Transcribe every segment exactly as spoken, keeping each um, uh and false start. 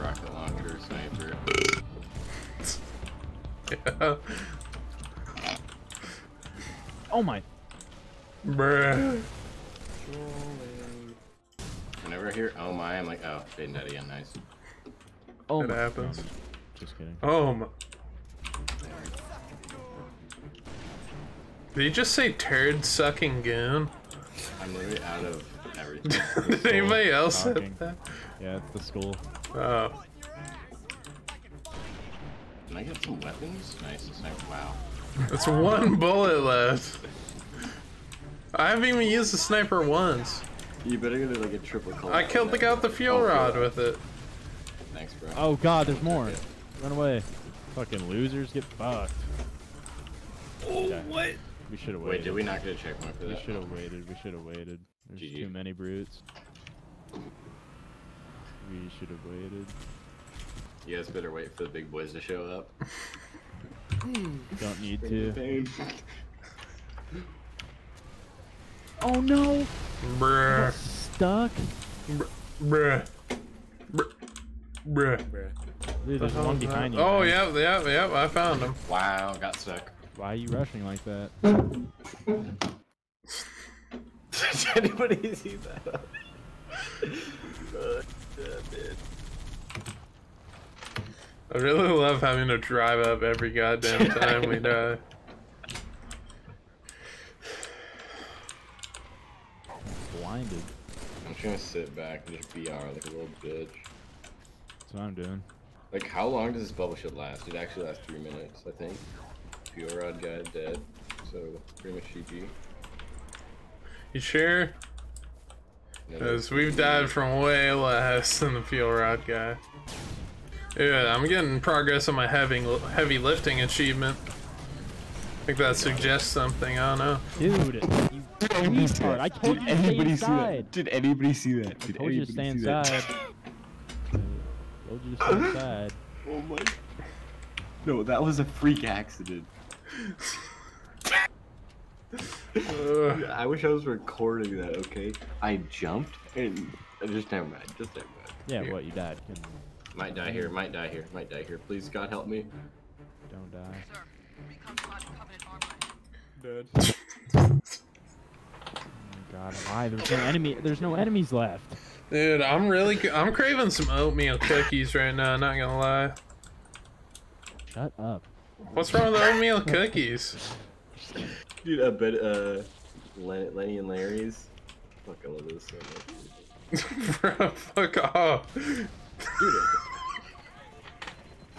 rocket launcher sniper. Yeah. Oh my. Bruh. Whenever I hear oh my, I'm like, oh, Peyton dead again, nice. Oh, that happens. God. Just kidding. Oh my. Did you just say turd sucking goon? I'm literally out of everything. Did anybody else say that? Yeah, it's the school. Oh. Can I get some weapons? Nice, it's like, wow. That's one bullet left. I haven't even used the sniper once. You better get like a triple kill. I killed the guy with the fuel oh, rod with it. Thanks, bro. Oh god, there's more. Okay. Run away. Fucking losers get fucked. Oh, yeah. What? We should have waited. Wait, did we not get a checkpoint for that? We should have waited. We should have waited. There's G G. Too many brutes. We should have waited. You guys better wait for the big boys to show up. Don't need to. Oh no! Bruh. Stuck? Bruh. Bruh. Bruh. Bruh. Dude, there's one behind you. Oh, yep, yep, yep. I found him. Wow, got stuck. Why are you rushing like that? Did anybody see that? Oh, shit, I really love having to drive up every goddamn time we die. Blinded. I'm just gonna sit back and just B R like a little bitch. That's what I'm doing. Like, how long does this bubble shit last? It actually lasts three minutes, I think. Fuel rod guy dead, so pretty much G G. You sure? Because we've died from way less than the fuel rod guy. Yeah, I'm getting progress on my heavy, heavy lifting achievement. I think that suggests something, I don't know. Dude, you retard, I told you to stay inside. Did anybody see that? Did anybody see that? I told you to stay inside. Oh my. No, that was a freak accident. Dude, I wish I was recording that, okay? I jumped and I just never mind. Just never mind. Yeah, here. What? You died. Might die here, might die here, might die here. Please, God help me. Don't die. Dead. Oh my god, why? There's no enemy. There's no enemies left. Dude, I'm really. I'm craving some oatmeal cookies right now, not gonna lie. Shut up. What's wrong with oatmeal cookies? Dude, I bet, uh, Lenny and Larry's. Fuck, I love this so much. Bro, fuck off. Dude.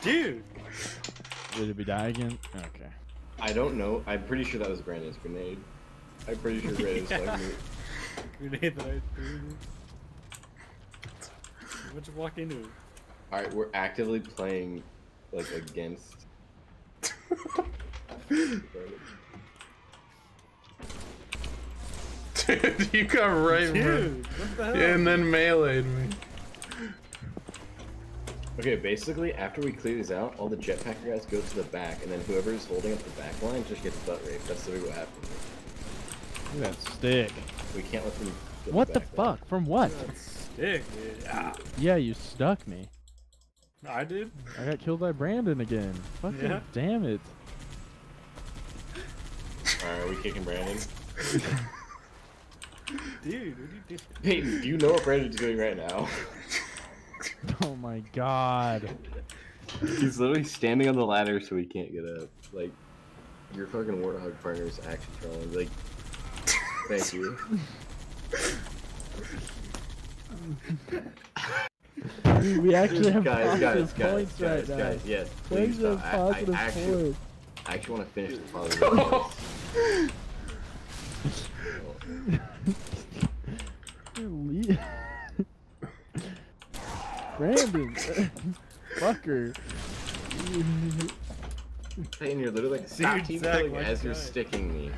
Dude. Did it be die again? Okay. I don't know. I'm pretty sure that was Brandon's grenade. I'm pretty sure Brandon's grenade. Grenade that I threw. What'd you walk into? Alright, we're actively playing. Like against. Dude, you got right, Dude, what the hell? Yeah, and then melee'd me. Okay, basically, after we clear these out, all the jetpacker guys go to the back, and then whoever's holding up the back line just gets butt raped. That's literally what happened. Look at that stick. We can't let them. What the, the fuck? Line. From what? That stick, dude. Ah. Yeah, you stuck me. I did. I got killed by Brandon again. Fucking yeah. Damn it. Alright, are we kicking Brandon? Dude, what are you doing? Peyton, do you know what Brandon's doing right now? Oh my god. He's literally standing on the ladder so he can't get up. Like, your fucking warthog partner's action trolling. Like, thank you. Dude, we actually have guys, positive guys, points guys, right guys, now. Guys, yes, please please I, I, I actually, actually want to finish the positive oh. points. Brandon, fucker. Peyton, you're literally like stop team killing as you're sticking me.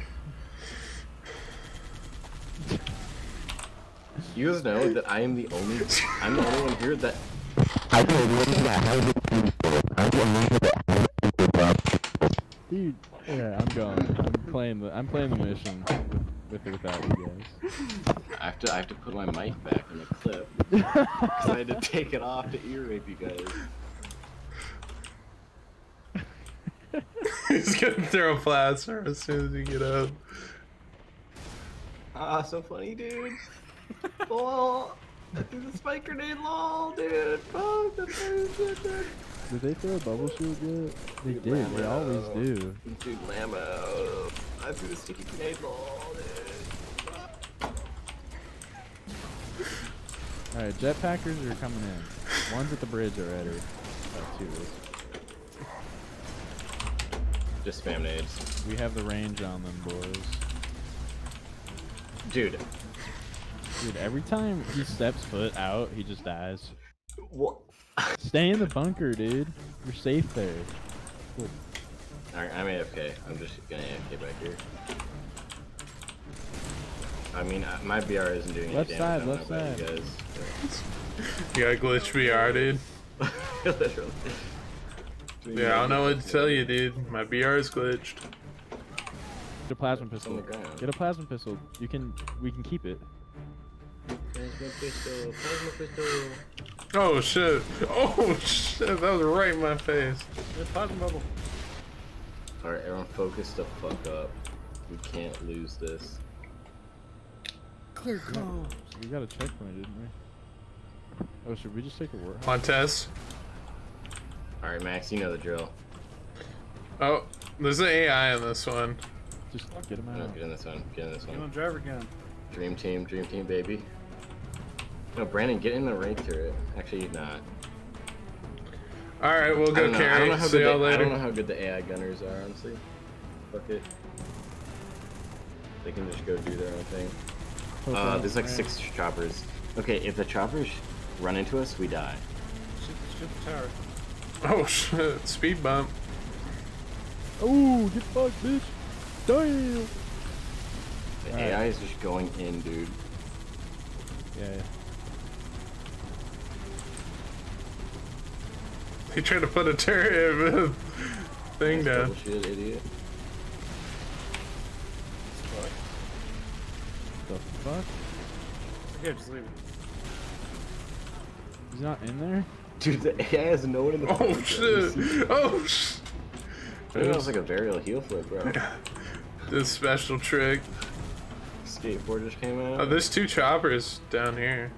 You guys know that I am the only I'm the only one here that I don't know that has a people. I'm the only one that has a people. Dude, yeah, I'm gone. I'm playing the I'm playing the mission. without you guys. I have to I have to put my mic back in the clip because I had to take it off to ear rape you guys. He's gonna throw a plaster as soon as you get up. Ah, so funny, dude. Lol. I threw the spike grenade. Lol, dude. Oh, that's so good. Did they throw a bubble shield yet? They dude, did. Lambo. They always do. Dude, Lambo. I threw the sticky grenade. Lol, dude. All right, jetpackers are coming in. One's at the bridge already. Oh, two is. Just spam nades. We have the range on them, boys. Dude. Dude, every time he steps foot out, he just dies. What? Stay in the bunker, dude. You're safe there. Cool. Alright, I'm A F K. I'm just gonna A F K back here. I mean, I, my B R isn't doing left any damage. Left side, left side. You, guys, but... you got glitch B R, dude. Literally. Dude, yeah, I don't know what to tell you, dude. My B R is glitched. Get a plasma pistol. Get a plasma pistol. You can, we can keep it. Plasma pistol, plasma pistol. Oh shit! Oh shit! That was right in my face. It's plasma bubble. All right, everyone, focus the fuck up. We can't lose this. Clear comms. We got a checkpoint, didn't we? Oh, should we just take a war? Contest. All right, Max, you know the drill. Oh, there's an A I in this one. Just get him out. No, get in this one. Get in this one. Get on driver gun. Dream team, dream team, baby. No, Brandon, get in the right turret. Actually, not. All right, we'll go carry. See y'all later. I don't know how good the A I gunners are, honestly. Fuck it. They can just go do their own thing. Okay, uh, there's like right. six choppers. Okay, if the choppers run into us, we die. Shoot, shoot the tower. Oh shit! Speed bump. Oh, get fucked, bitch. Damn. The right. A I is just going in, dude. Yeah, yeah. He tried to put a turret thing down. Bullshit, idiot. The fuck? Yeah, just leave it. He's not in there? Dude, the A I has no one in the Oh party, shit! Oh shit! That was like a varial heel flip, bro. This special trick. Skateboard just came out. Oh, there's two choppers down here.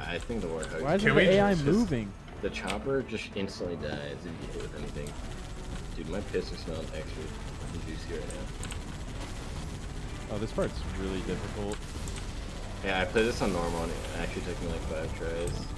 I think the warthog. Why is the A I moving? Just, the chopper just instantly dies if you hit with anything. Dude, my pistol smells extra juicy right now. Oh, this part's really difficult. Yeah, I played this on normal and it actually took me like five tries.